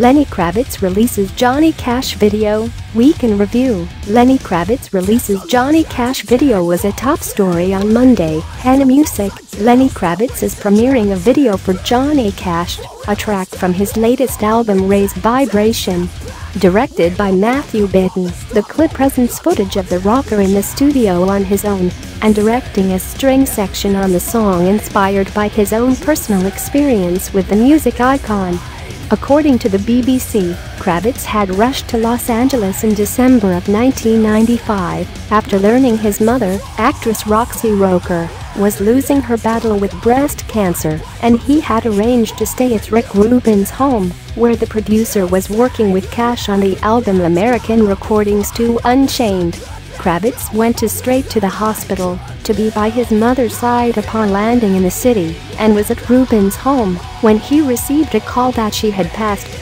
Lenny Kravitz releases Johnny Cash video. Week in review. Lenny Kravitz releases Johnny Cash video was a top story on Monday. hennemusic. Lenny Kravitz is premiering a video for Johnny Cash, a track from his latest album Raise Vibration. Directed by Mathieu Bitton, the clip presents footage of the rocker in the studio on his own and directing a string section on the song inspired by his own personal experience with the music icon. According to the BBC, Kravitz had rushed to Los Angeles in December of 1995 after learning his mother, actress Roxy Roker, was losing her battle with breast cancer, and he had arranged to stay at Rick Rubin's home, where the producer was working with Cash on the album American Recordings II Unchained. Kravitz went straight to the hospital to be by his mother's side upon landing in the city, and was at Rubin's home when he received a call that she had passed